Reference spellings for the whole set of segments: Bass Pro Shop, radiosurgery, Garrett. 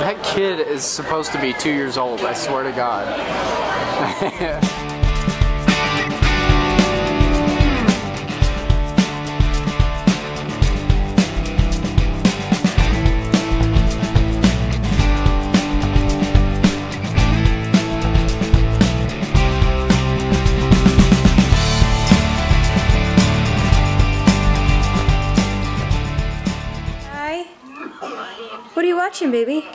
That kid is supposed to be 2 years old, I swear to God. What are you watching, baby?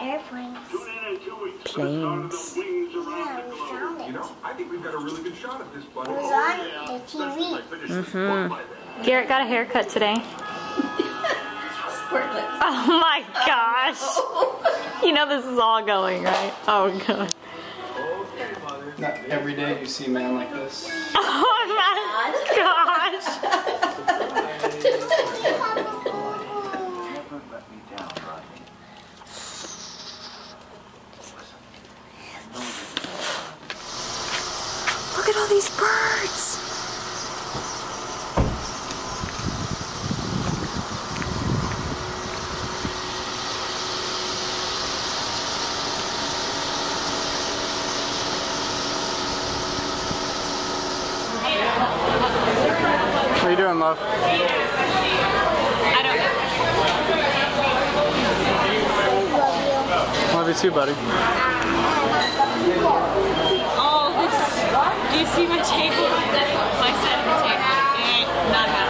Airplanes. Planes. Yeah, we found it. It was on the TV. Mm-hmm. Garrett got a haircut today. Oh my gosh. You know this is all going, right? Oh God. Not every day you see a man like this. Oh my gosh. Look at all these birds! What are you doing, love? I don't know. Love you too, buddy. Do you see my table? That's my side of the table. Not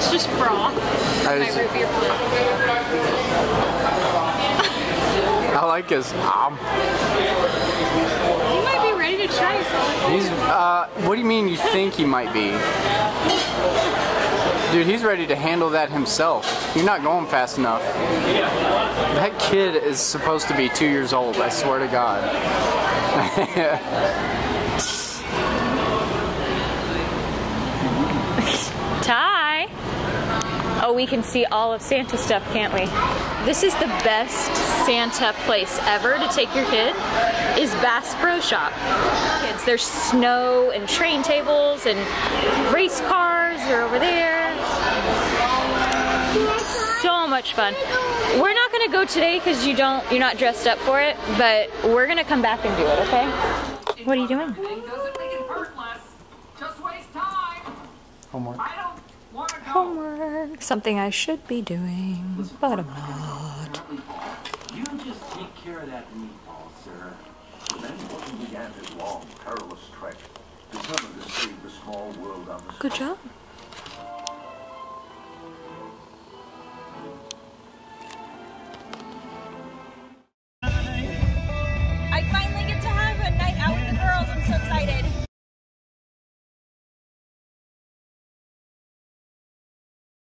It's just broth. I like his He might be ready to try something. He's what do you mean you think he might be? Dude, he's ready to handle that himself. You're not going fast enough. That kid is supposed to be 2 years old, I swear to God. Oh, we can see all of Santa stuff, can't we? This is the best Santa place ever to take your kid, is Bass Pro Shop. Kids, there's snow and train tables and race cars are over there. So much fun. We're not gonna go today because you're not dressed up for it, but we're gonna come back and do it, okay? What are you doing? Homework. Homework, something I should be doing, but I'm not. You just take care of that meatball, sir. Then he began his long, perilous trek, determined to save the small world on the. Good job.